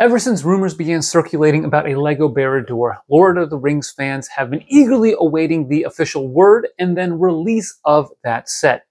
Ever since rumors began circulating about a Lego Barad-dûr, Lord of the Rings fans have been eagerly awaiting the official word and then release of that set.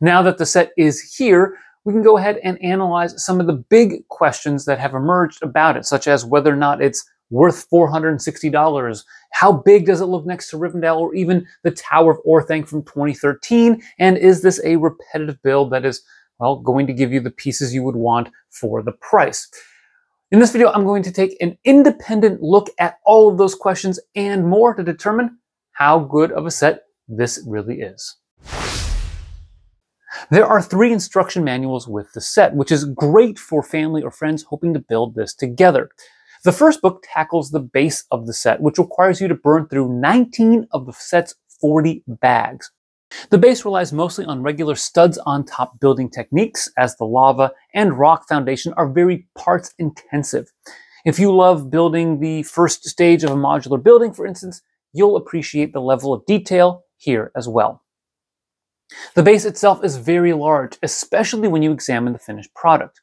Now that the set is here, we can go ahead and analyze some of the big questions that have emerged about it, such as whether or not it's worth $460, how big does it look next to Rivendell or even the Tower of Orthanc from 2013, and is this a repetitive build that is, well, going to give you the pieces you would want for the price? In this video, I'm going to take an independent look at all of those questions and more to determine how good of a set this really is. There are 3 instruction manuals with the set, which is great for family or friends hoping to build this together. The first book tackles the base of the set, which requires you to burn through 19 of the set's 40 bags. The base relies mostly on regular studs on top building techniques, as the lava and rock foundation are very parts intensive. If you love building the first stage of a modular building, for instance, you'll appreciate the level of detail here as well. The base itself is very large, especially when you examine the finished product.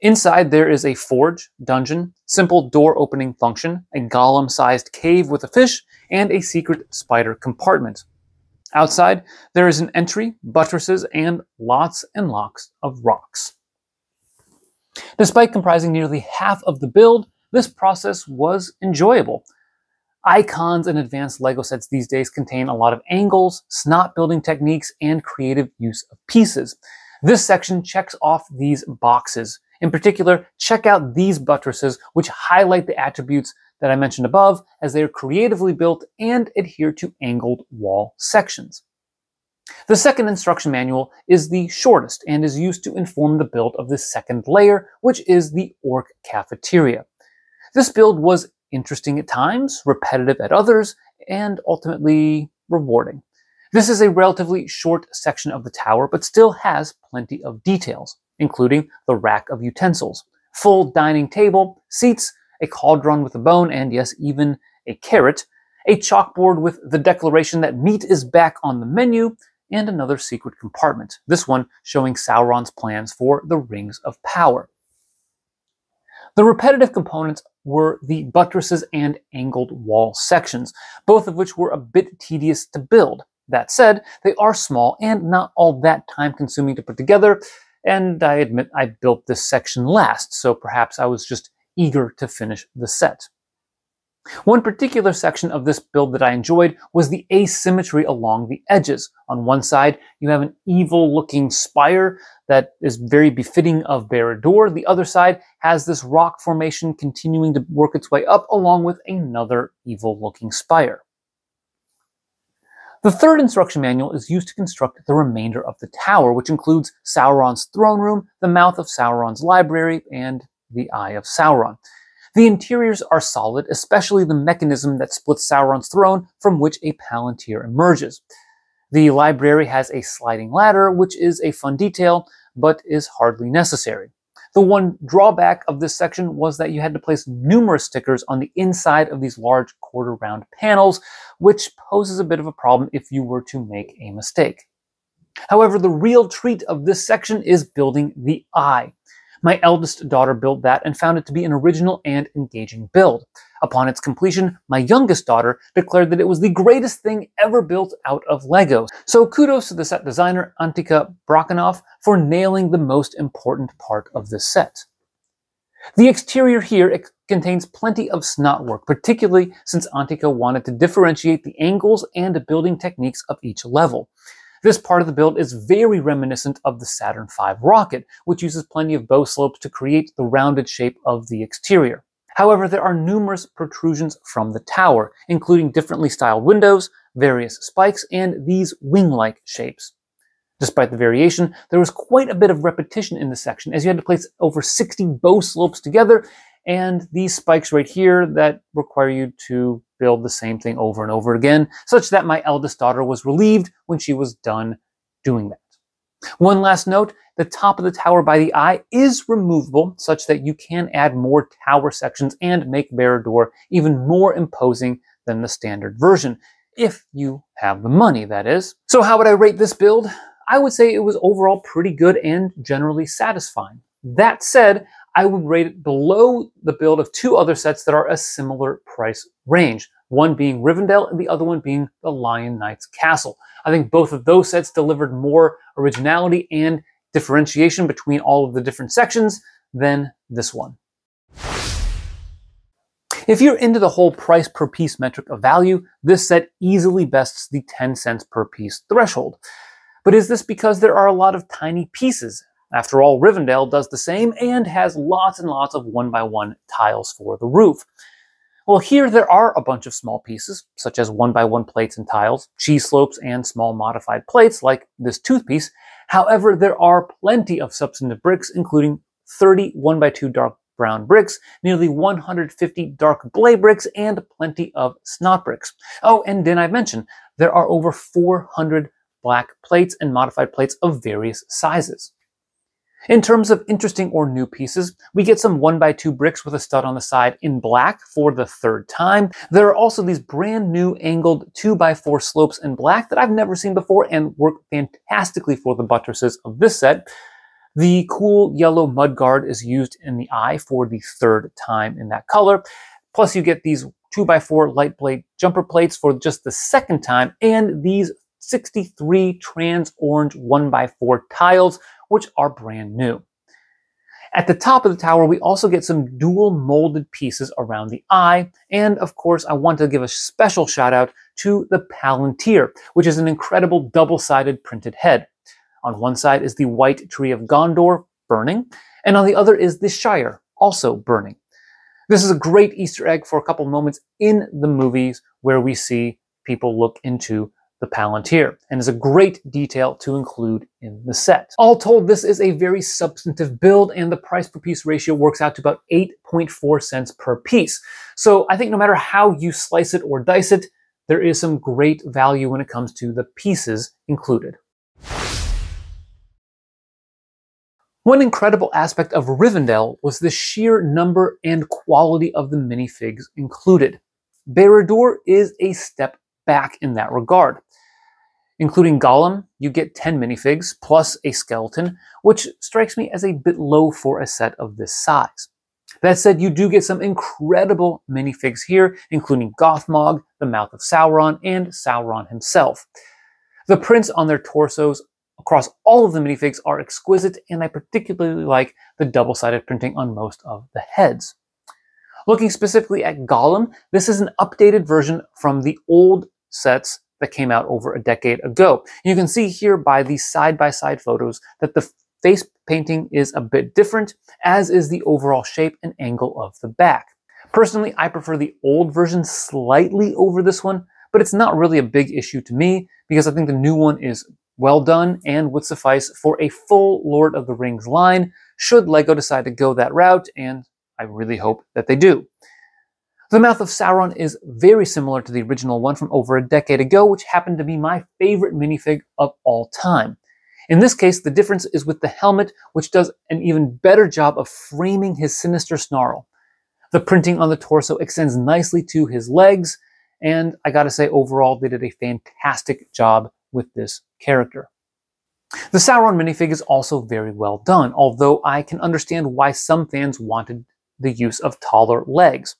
Inside, there is a forge, dungeon, simple door opening function, a Gollum-sized cave with a fish, and a secret spider compartment. Outside, there is an entry, buttresses, and lots of rocks. Despite comprising nearly half of the build, this process was enjoyable. Icons and advanced Lego sets these days contain a lot of angles, snot building techniques, and creative use of pieces. This section checks off these boxes. In particular, check out these buttresses, which highlight the attributes that I mentioned above, as they are creatively built and adhere to angled wall sections. The second instruction manual is the shortest and is used to inform the build of the second layer, which is the orc cafeteria. This build was interesting at times, repetitive at others, and ultimately rewarding. This is a relatively short section of the tower, but still has plenty of details, including the rack of utensils, full dining table, seats, a cauldron with a bone, and yes, even a carrot, a chalkboard with the declaration that meat is back on the menu, and another secret compartment, this one showing Sauron's plans for the Rings of Power. The repetitive components were the buttresses and angled wall sections, both of which were a bit tedious to build. That said, they are small and not all that time-consuming to put together, and I admit I built this section last, so perhaps I was just eager to finish the set. One particular section of this build that I enjoyed was the asymmetry along the edges. On one side, you have an evil-looking spire that is very befitting of Barad-dûr. The other side has this rock formation continuing to work its way up, along with another evil-looking spire. The third instruction manual is used to construct the remainder of the tower, which includes Sauron's throne room, the mouth of Sauron's library, and the Eye of Sauron. The interiors are solid, especially the mechanism that splits Sauron's throne, from which a Palantir emerges. The library has a sliding ladder, which is a fun detail, but is hardly necessary. The one drawback of this section was that you had to place numerous stickers on the inside of these large quarter-round panels, which poses a bit of a problem if you were to make a mistake. However, the real treat of this section is building the eye. My eldest daughter built that and found it to be an original and engaging build. Upon its completion, my youngest daughter declared that it was the greatest thing ever built out of Legos. So kudos to the set designer, Antika Brokanoff, for nailing the most important part of this set. The exterior here contains plenty of snot work, particularly since Antika wanted to differentiate the angles and building techniques of each level. This part of the build is very reminiscent of the Saturn V rocket, which uses plenty of bow slopes to create the rounded shape of the exterior. However, there are numerous protrusions from the tower, including differently styled windows, various spikes, and these wing-like shapes. Despite the variation, there was quite a bit of repetition in this section, as you had to place over 60 bow slopes together, and these spikes right here that require you to build the same thing over and over again, such that my eldest daughter was relieved when she was done doing that. One last note, the top of the tower by the eye is removable, such that you can add more tower sections and make Barad-dûr even more imposing than the standard version, if you have the money, that is. So how would I rate this build? I would say it was overall pretty good and generally satisfying. That said, I would rate it below the build of two other sets that are a similar price range, one being Rivendell and the other one being the Lion Knight's Castle. I think both of those sets delivered more originality and differentiation between all of the different sections than this one. If you're into the whole price per piece metric of value, this set easily bests the 10 cents per piece threshold. But is this because there are a lot of tiny pieces? After all, Rivendell does the same and has lots and lots of one-by-one tiles for the roof. Well, here there are a bunch of small pieces, such as one-by-one plates and tiles, cheese slopes, and small modified plates like this toothpiece. However, there are plenty of substantive bricks, including 30 1x2 dark brown bricks, nearly 150 dark blay bricks, and plenty of snot bricks. Oh, and didn't I mention, there are over 400 black plates and modified plates of various sizes. In terms of interesting or new pieces, we get some 1x2 bricks with a stud on the side in black for the third time. There are also these brand new angled 2x4 slopes in black that I've never seen before and work fantastically for the buttresses of this set. The cool yellow mudguard is used in the eye for the third time in that color. Plus you get these 2x4 light blade jumper plates for just the second time, and these 63 trans-orange 1x4 tiles, which are brand new. At the top of the tower, we also get some dual molded pieces around the eye. And of course, I want to give a special shout out to the Palantir, which is an incredible double-sided printed head. On one side is the White Tree of Gondor, burning, and on the other is the Shire, also burning. This is a great Easter egg for a couple moments in the movies where we see people look into the Palantir, and is a great detail to include in the set. All told, this is a very substantive build, and the price per piece ratio works out to about 8.4 cents per piece. So I think no matter how you slice it or dice it, there is some great value when it comes to the pieces included. One incredible aspect of Rivendell was the sheer number and quality of the minifigs included. Barad-dûr is a step back in that regard. Including Gollum, you get 10 minifigs, plus a skeleton, which strikes me as a bit low for a set of this size. That said, you do get some incredible minifigs here, including Gothmog, the Mouth of Sauron, and Sauron himself. The prints on their torsos across all of the minifigs are exquisite, and I particularly like the double-sided printing on most of the heads. Looking specifically at Gollum, this is an updated version from the old sets that came out over a decade ago. You can see here by these side-by-side photos that the face painting is a bit different, as is the overall shape and angle of the back. Personally, I prefer the old version slightly over this one, but it's not really a big issue to me because I think the new one is well done and would suffice for a full Lord of the Rings line should LEGO decide to go that route, and I really hope that they do. The Mouth of Sauron is very similar to the original one from over a decade ago, which happened to be my favorite minifig of all time. In this case, the difference is with the helmet, which does an even better job of framing his sinister snarl. The printing on the torso extends nicely to his legs, and I gotta say, overall, they did a fantastic job with this character. The Sauron minifig is also very well done, although I can understand why some fans wanted the use of taller legs.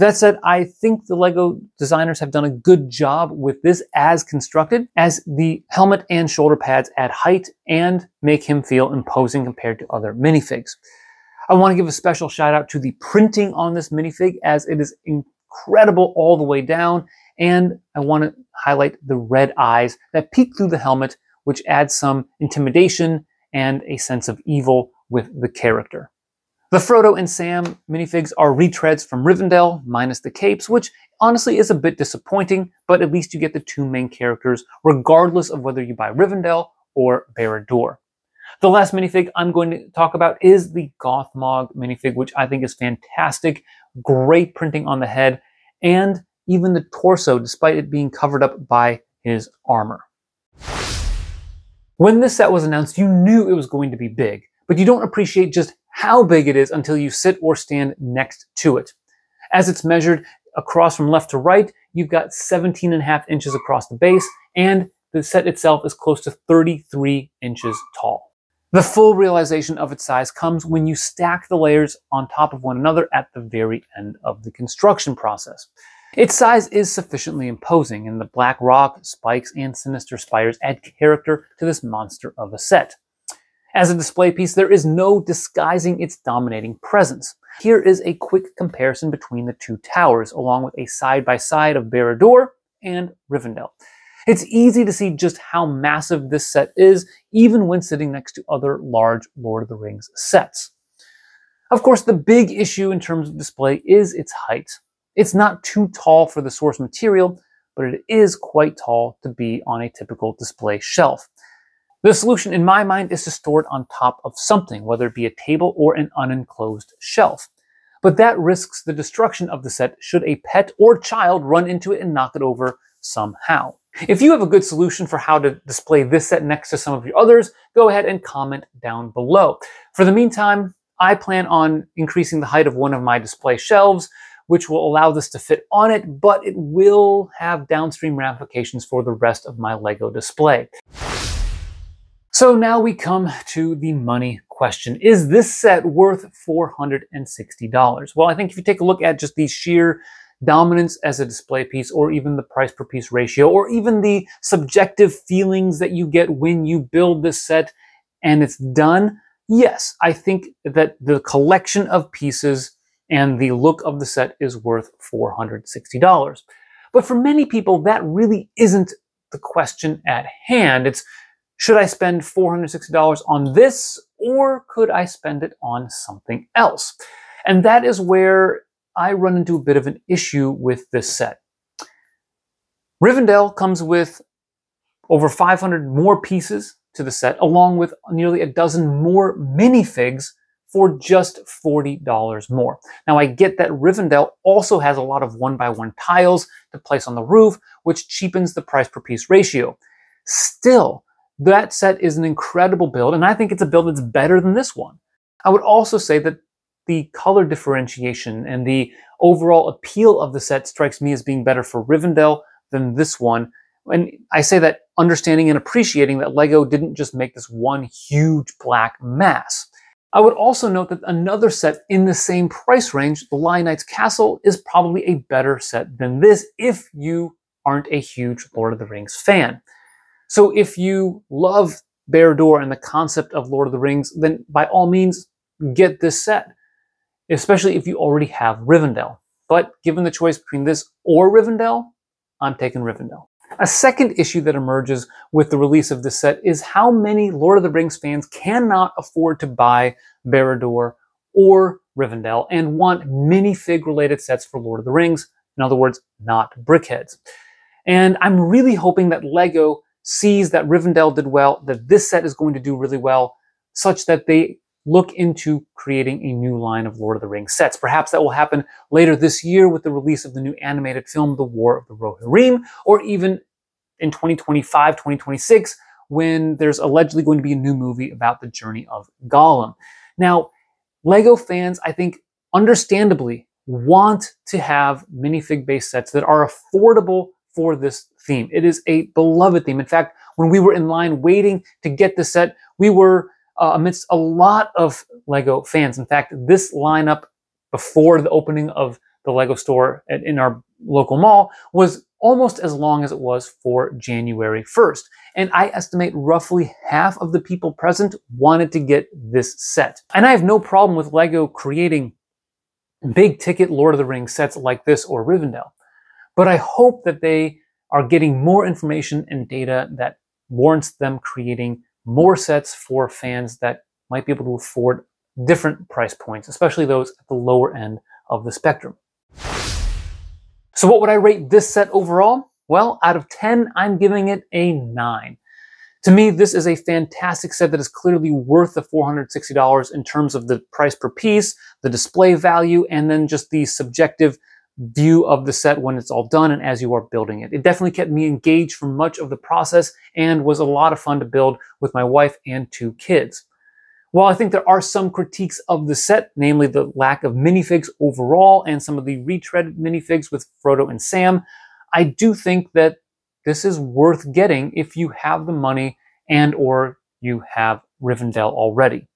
That said, I think the LEGO designers have done a good job with this as constructed, as the helmet and shoulder pads add height and make him feel imposing compared to other minifigs. I want to give a special shout out to the printing on this minifig, as it is incredible all the way down, and I want to highlight the red eyes that peek through the helmet, which adds some intimidation and a sense of evil with the character. The Frodo and Sam minifigs are retreads from Rivendell, minus the capes, which honestly is a bit disappointing, but at least you get the two main characters, regardless of whether you buy Rivendell or Barad-dûr. The last minifig I'm going to talk about is the Gothmog minifig, which I think is fantastic, great printing on the head, and even the torso, despite it being covered up by his armor. When this set was announced, you knew it was going to be big, but you don't appreciate just how big it is until you sit or stand next to it. As it's measured across from left to right, you've got 17.5 inches across the base, and the set itself is close to 33 inches tall. The full realization of its size comes when you stack the layers on top of one another at the very end of the construction process. Its size is sufficiently imposing, and the black rock, spikes, and sinister spires add character to this monster of a set. As a display piece, there is no disguising its dominating presence. Here is a quick comparison between the two towers, along with a side-by-side of Barad-dûr and Rivendell. It's easy to see just how massive this set is, even when sitting next to other large Lord of the Rings sets. Of course, the big issue in terms of display is its height. It's not too tall for the source material, but it is quite tall to be on a typical display shelf. The solution, in my mind, is to store it on top of something, whether it be a table or an unenclosed shelf. But that risks the destruction of the set should a pet or child run into it and knock it over somehow. If you have a good solution for how to display this set next to some of your others, go ahead and comment down below. For the meantime, I plan on increasing the height of one of my display shelves, which will allow this to fit on it, but it will have downstream ramifications for the rest of my Lego display. So now we come to the money question. Is this set worth $460? Well, I think if you take a look at just the sheer dominance as a display piece, or even the price per piece ratio, or even the subjective feelings that you get when you build this set and it's done, yes, I think that the collection of pieces and the look of the set is worth $460. But for many people, that really isn't the question at hand. It's, should I spend $460 on this, or could I spend it on something else? And that is where I run into a bit of an issue with this set. Rivendell comes with over 500 more pieces to the set, along with nearly a dozen more minifigs for just $40 more. Now, I get that Rivendell also has a lot of 1x1 tiles to place on the roof, which cheapens the price per piece ratio. Still, that set is an incredible build, and I think it's a build that's better than this one. I would also say that the color differentiation and the overall appeal of the set strikes me as being better for Rivendell than this one. And I say that understanding and appreciating that Lego didn't just make this one huge black mass. I would also note that another set in the same price range, the Lion Knight's Castle, is probably a better set than this if you aren't a huge Lord of the Rings fan. So if you love Barad-dûr and the concept of Lord of the Rings, then by all means, get this set, especially if you already have Rivendell. But given the choice between this or Rivendell, I'm taking Rivendell. A second issue that emerges with the release of this set is how many Lord of the Rings fans cannot afford to buy Barad-dûr or Rivendell and want minifig-related sets for Lord of the Rings, in other words, not brickheads. And I'm really hoping that Lego sees that Rivendell did well, that this set is going to do really well, such that they look into creating a new line of Lord of the Rings sets. Perhaps that will happen later this year with the release of the new animated film, The War of the Rohirrim, or even in 2025, 2026, when there's allegedly going to be a new movie about the journey of Gollum. Now, Lego fans, I think, understandably want to have minifig-based sets that are affordable for this theme. It is a beloved theme. In fact, when we were in line waiting to get the set, we were amidst a lot of Lego fans. In fact, this lineup before the opening of the Lego store in our local mall was almost as long as it was for January 1st. And I estimate roughly half of the people present wanted to get this set. And I have no problem with Lego creating big ticket Lord of the Rings sets like this or Rivendell. But I hope that they are getting more information and data that warrants them creating more sets for fans that might be able to afford different price points, especially those at the lower end of the spectrum. So what would I rate this set overall? Well, out of 10, I'm giving it a 9. To me, this is a fantastic set that is clearly worth the $460 in terms of the price per piece, the display value, and then just the subjective view of the set when it's all done and as you are building it. It definitely kept me engaged for much of the process and was a lot of fun to build with my wife and two kids. While I think there are some critiques of the set, namely the lack of minifigs overall and some of the retreaded minifigs with Frodo and Sam, I do think that this is worth getting if you have the money and or you have Rivendell already.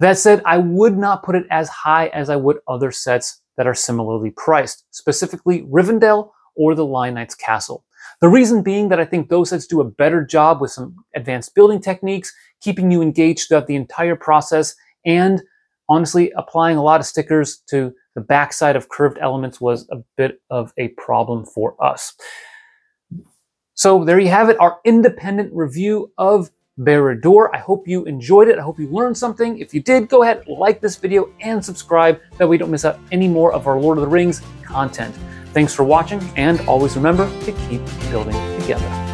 That said, I would not put it as high as I would other sets that are similarly priced, specifically Rivendell or the Lion Knight's Castle. The reason being that I think those sets do a better job with some advanced building techniques, keeping you engaged throughout the entire process, and honestly, applying a lot of stickers to the backside of curved elements was a bit of a problem for us. So there you have it, our independent review of Barad-dûr. I hope you enjoyed it. I hope you learned something. If you did, go ahead, like this video and subscribe. That way you don't miss out any more of our Lord of the Rings content. Thanks for watching, and always remember to keep building together.